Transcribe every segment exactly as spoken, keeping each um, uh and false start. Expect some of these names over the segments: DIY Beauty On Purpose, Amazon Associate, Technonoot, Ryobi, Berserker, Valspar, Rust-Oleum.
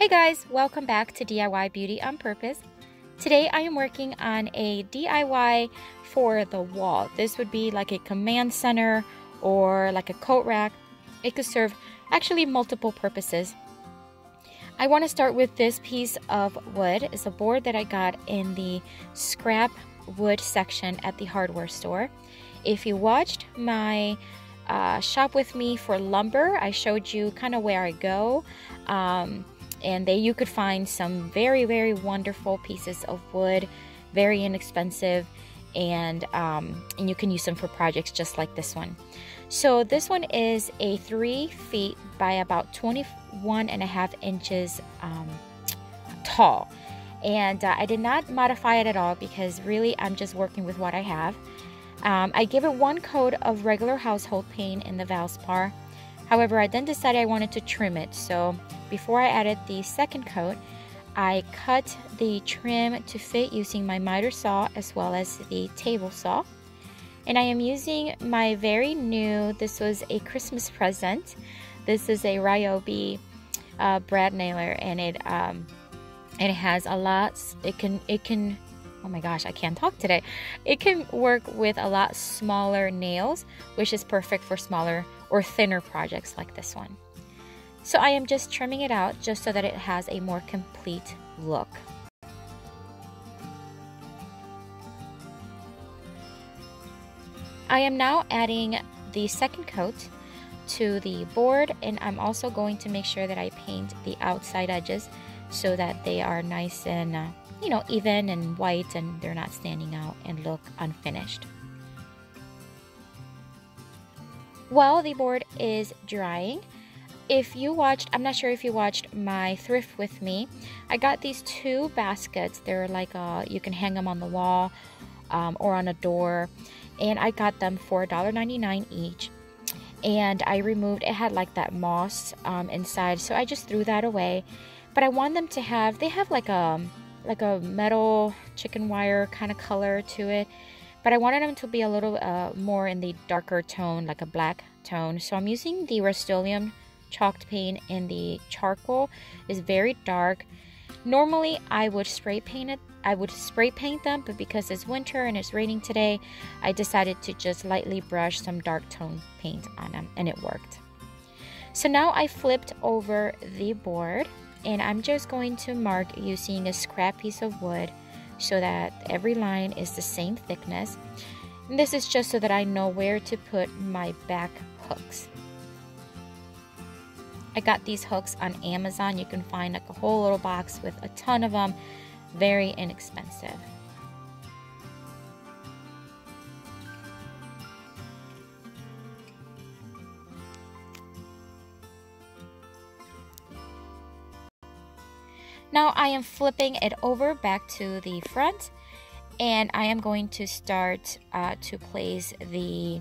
Hey guys, welcome back to D I Y Beauty on Purpose. Today I am working on a D I Y for the wall. This would be like a command center or like a coat rack. It could serve actually multiple purposes. I want to start with this piece of wood. It's a board that I got in the scrap wood section at the hardware store. If you watched my uh, shop with me for lumber, I showed you kind of where I go. Um, And there you could find some very, very wonderful pieces of wood, very inexpensive, and, um, and you can use them for projects just like this one. So this one is a three feet by about twenty-one and a half inches um, tall. And uh, I did not modify it at all because really I'm just working with what I have. Um, I gave it one coat of regular household paint in the Valspar. However, I then decided I wanted to trim it, so before I added the second coat, I cut the trim to fit using my miter saw as well as the table saw. And I am using my very new, this was a Christmas present, this is a Ryobi uh, brad nailer, and it um, and it has a lot, it can, it can, oh my gosh, I can't talk today. It can work with a lot smaller nails, which is perfect for smaller or thinner projects like this one. So I am just trimming it out just so that it has a more complete look. I am now adding the second coat to the board, and I'm also going to make sure that I paint the outside edges so that they are nice and uh, you know, even and white, and they're not standing out and look unfinished. While the board is drying, if you watched, I'm not sure if you watched my thrift with me, I got these two baskets. They're like, a, you can hang them on the wall um, or on a door. And I got them for a dollar ninety-nine each. And I removed, it had like that moss um, inside. So I just threw that away. But I want them to have, they have like a, like a metal chicken wire kind of color to it. But I wanted them to be a little uh, more in the darker tone, like a black tone. So I'm using the Rust-Oleum chalked paint, and the charcoal is very dark. Normally I would spray paint it, I would spray paint them, but because it's winter and it's raining today, I decided to just lightly brush some dark tone paint on them, and it worked. So now I flipped over the board, and I'm just going to mark using a scrap piece of wood, so that every line is the same thickness. And this is just so that I know where to put my back hooks. I got these hooks on Amazon. You can find like a whole little box with a ton of them, very inexpensive. Now I am flipping it over back to the front, and I am going to start uh, to place the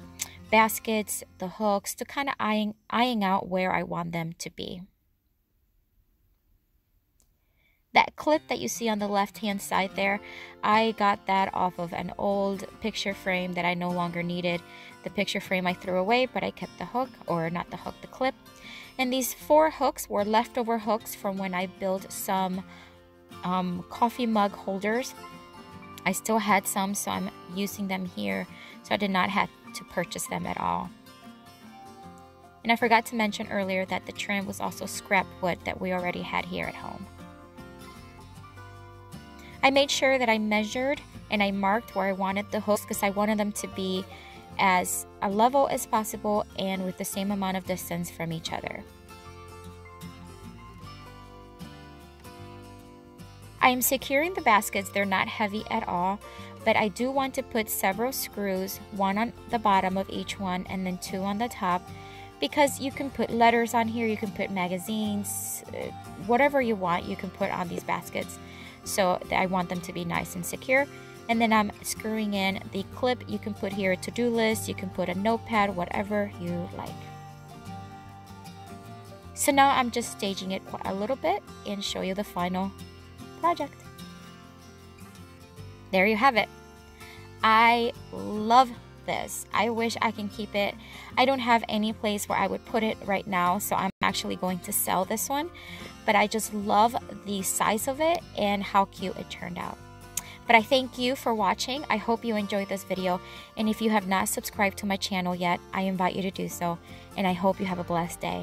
baskets, the hooks, to kind of eyeing, eyeing out where I want them to be. That clip that you see on the left hand side there, I got that off of an old picture frame that I no longer needed. The picture frame I threw away, but I kept the hook, or not the hook, the clip. And these four hooks were leftover hooks from when I built some um, coffee mug holders. I still had some, so I'm using them here. So I did not have to purchase them at all. And I forgot to mention earlier that the trim was also scrap wood that we already had here at home. I made sure that I measured and I marked where I wanted the hooks, because I wanted them to be as a level as possible and with the same amount of distance from each other. I am securing the baskets. They're not heavy at all, but I do want to put several screws, one on the bottom of each one and then two on the top, because you can put letters on here, you can put magazines, whatever you want you can put on these baskets. So I want them to be nice and secure. And then I'm screwing in the clip. You can put here a to-do list, you can put a notepad, whatever you like. So now I'm just staging it a little bit and show you the final project. There you have it. I love this. I wish I can keep it. I don't have any place where I would put it right now, so I'm actually going to sell this one, but I just love the size of it and how cute it turned out. But I thank you for watching. I hope you enjoyed this video, and if you have not subscribed to my channel yet, I invite you to do so, and I hope you have a blessed day.